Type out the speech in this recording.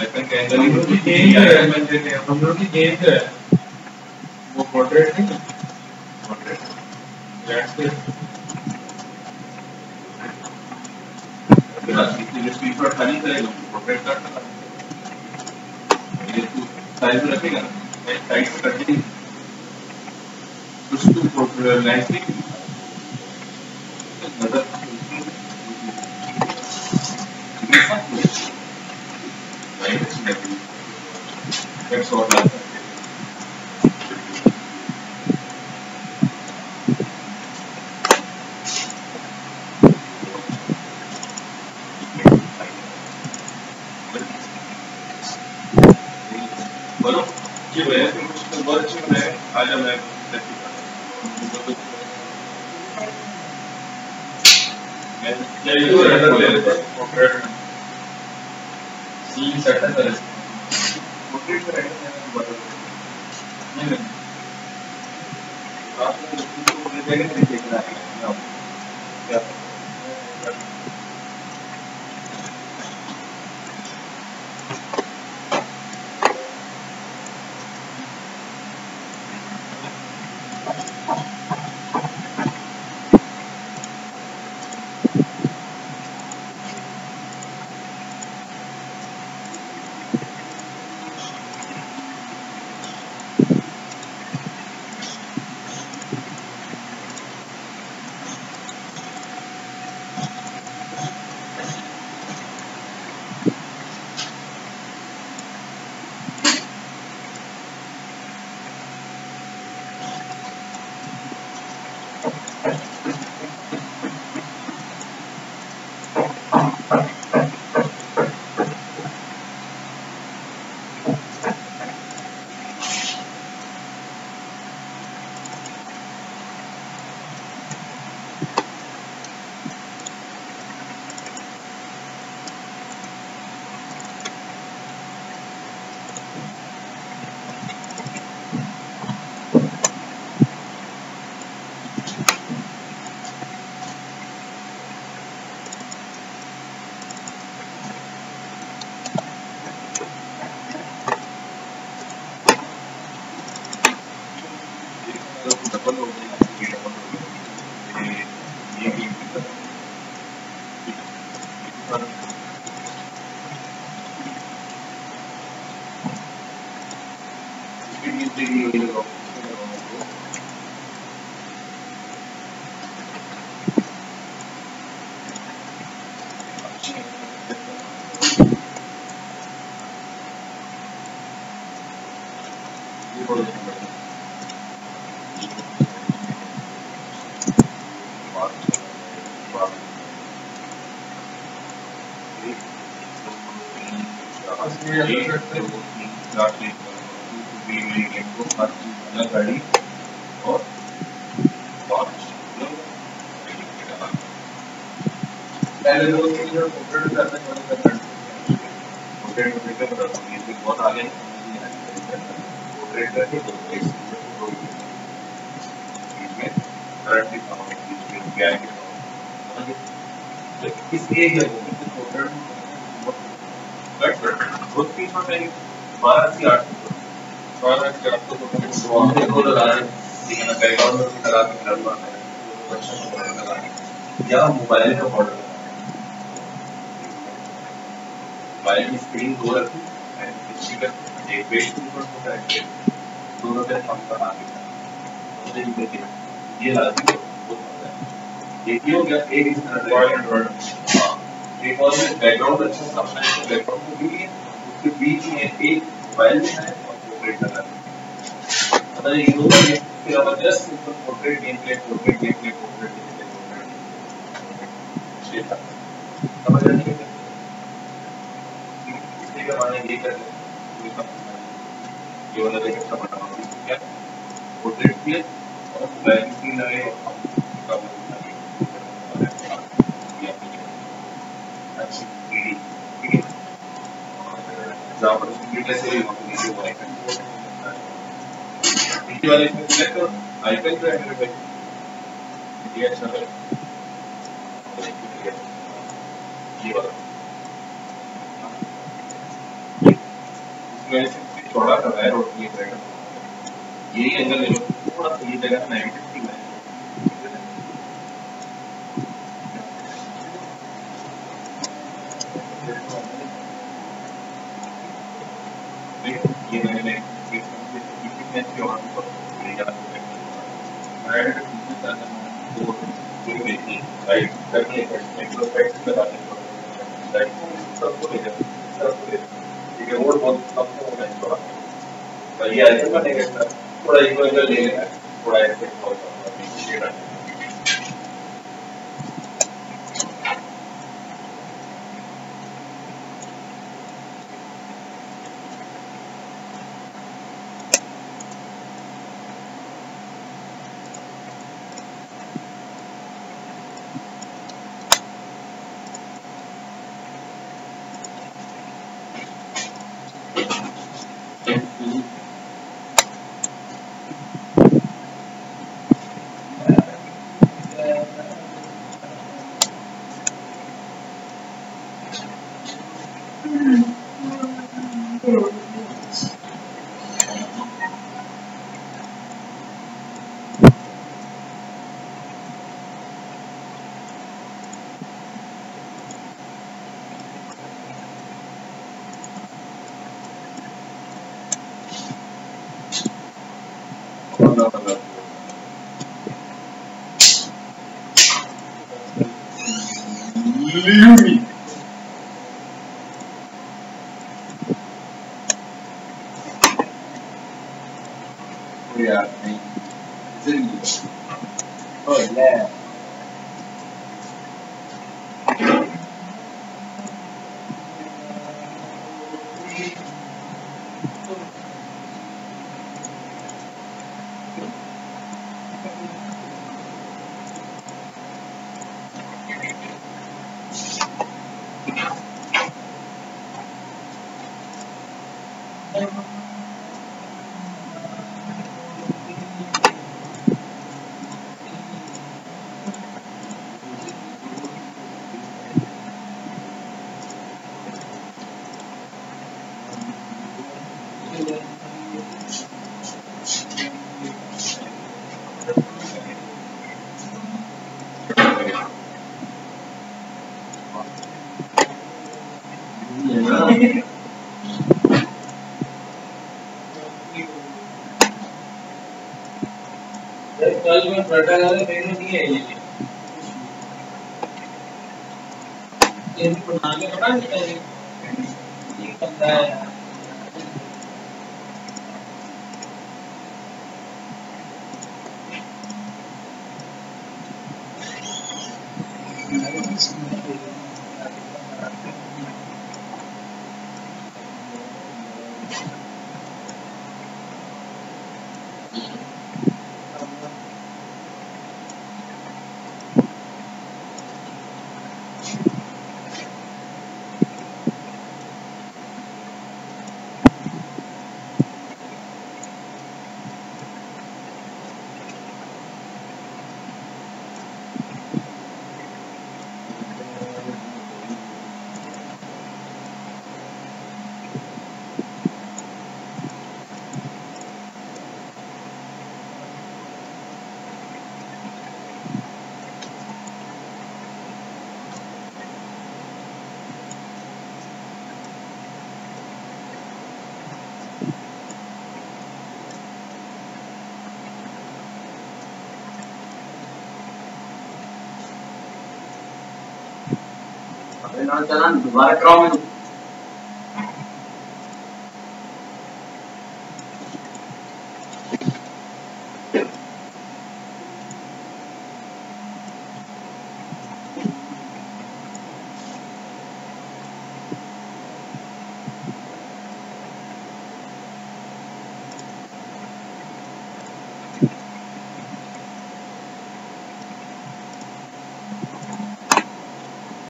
हम लोग की गेंद जो है वो पोर्ट्रेट नहीं करता that's all that. Bueno, ये है मुझको बहुत अच्छी है आज मैं प्रैक्टिकल तीन सेट है सर मोटिवेट करेंगे नहीं आप को ले जाएंगे नहीं देखना है क्या छोटा सा वायर और ये जगह यही एंगल ले लो, थोड़ा सा ये जगह 90 है, ये मैंने इसमें जो हम को लेगा वायर की तरह वो पूरी है राइट करके एक्सपेक्ट परफेक्ट बताते हैं राइट सब को लेगा सब ये और बहुत सबको होगा तो ये ऐसे बनेगा सर थोड़ा इनको इधर ले लेना थोड़ा ऐसे हो जाएगा Lumi. Yeah, man. It's in oh yeah. कल में प्रटा वाले मेरे नहीं है ये बनाने पड़ा है ये बंदा है दोबारा क्रॉ में